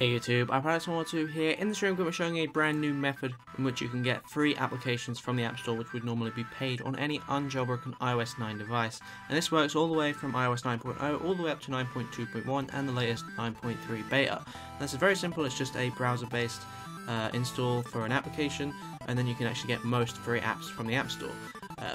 Hey YouTube, I'm Pilots112 here. In this video I'm showing a brand new method in which you can get free applications from the App Store which would normally be paid on any unjailbroken iOS 9 device. And this works all the way from iOS 9.0 all the way up to 9.2.1 and the latest 9.3 beta. And this is very simple, it's just a browser-based install for an application, and then you can actually get most free apps from the App Store.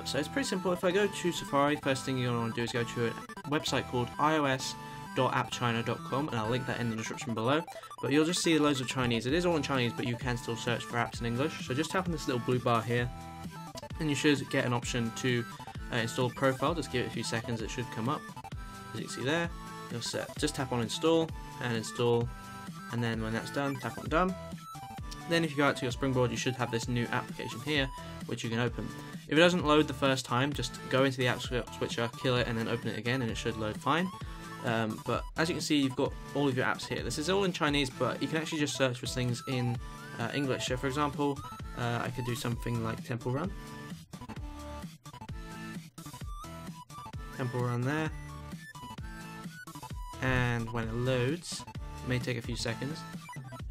So it's pretty simple. If I go to Safari, first thing you're going to want to do is go to a website called iOS.appchina.com, and I'll link that in the description below, but you'll just see loads of Chinese. It is all in Chinese, but you can still search for apps in English, so just tap on this little blue bar here and you should get an option to install profile. Just give it a few seconds, it should come up. As you can see there, you'll set, just tap on install and install, and then when that's done, tap on done. Then if you go out to your Springboard, you should have this new application here which you can open. If it doesn't load the first time, just go into the app switcher, kill it, and then open it again and it should load fine. But as you can see, you've got all of your apps here. This is all in Chinese, but you can actually just search for things in English. So for example, I could do something like Temple Run there, and when it loads, it may take a few seconds.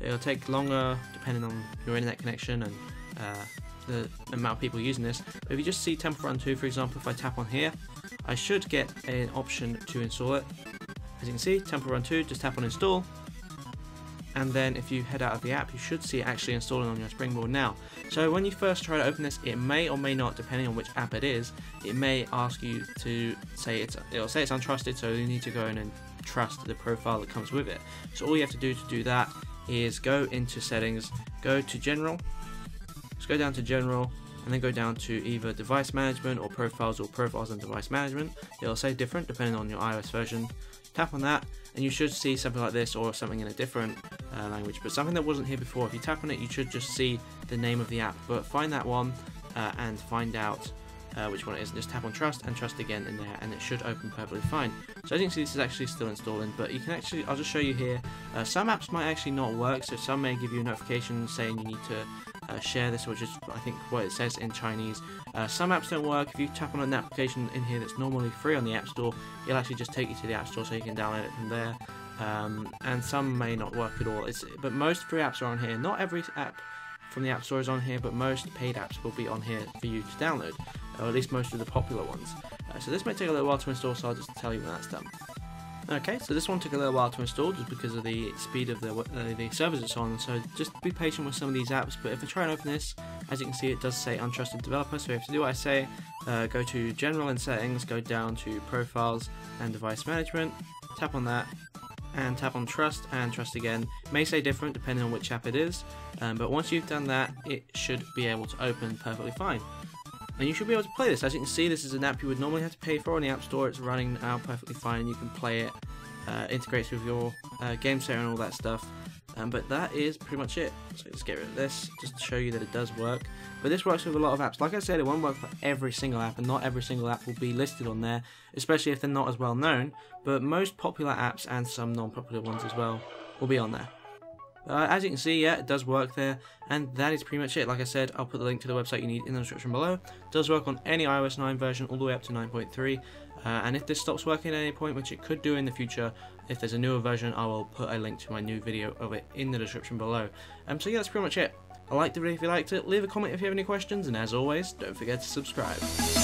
It'll take longer depending on your internet connection and the amount of people using this. But if you just see Temple Run 2, for example, if I tap on here, I should get an option to install it. As you can see, Temple Run 2, just tap on install, and then if you head out of the app, you should see it actually installing on your Springboard now. So when you first try to open this, it may or may not, depending on which app it is, it may ask you to say it'll say it's untrusted, so you need to go in and trust the profile that comes with it. So all you have to do that is go into settings, go to general, just go down to general, and then go down to either device management or profiles and device management. It'll say different depending on your iOS version. Tap on that and you should see something like this or something in a different language, but something that wasn't here before. If you tap on it, you should just see the name of the app, but find that one and find out which one it is. Just tap on trust and trust again in there and it should open perfectly fine. So as you can see, this is actually still installing, but you can actually, I'll just show you here, some apps might actually not work, so some may give you a notification saying you need to share this, which is I think what it says in Chinese. Some apps don't work. If you tap on an application in here that's normally free on the App Store, it'll actually just take you to the App Store so you can download it from there. And some may not work at all. But most free apps are on here. Not every app from the App Store is on here, but most paid apps will be on here for you to download, or at least most of the popular ones. So this may take a little while to install, so I'll just tell you when that's done. Okay, so this one took a little while to install just because of the speed of the servers it's on, so just be patient with some of these apps. But if I try and open this, as you can see, it does say untrusted developer, so you have to do what I say. Go to general and settings, go down to profiles and device management, tap on that, and tap on trust and trust again. It may say different depending on which app it is, but once you've done that, it should be able to open perfectly fine. And you should be able to play this. As you can see, this is an app you would normally have to pay for on the App Store. It's running now perfectly fine and you can play it. Integrates with your Game Center and all that stuff. But that is pretty much it. So let's get rid of this just to show you that it does work. But this works with a lot of apps. Like I said, it won't work for every single app, and not every single app will be listed on there, especially if they're not as well known. But most popular apps and some non-popular ones as well will be on there. As you can see, yeah, it does work there, and that is pretty much it. Like I said, I'll put the link to the website you need in the description below. It does work on any iOS 9 version all the way up to 9.3, and if this stops working at any point, which it could do in the future, if there's a newer version, I will put a link to my new video of it in the description below. So yeah, that's pretty much it. I liked the video if you liked it, leave a comment if you have any questions, and as always, don't forget to subscribe.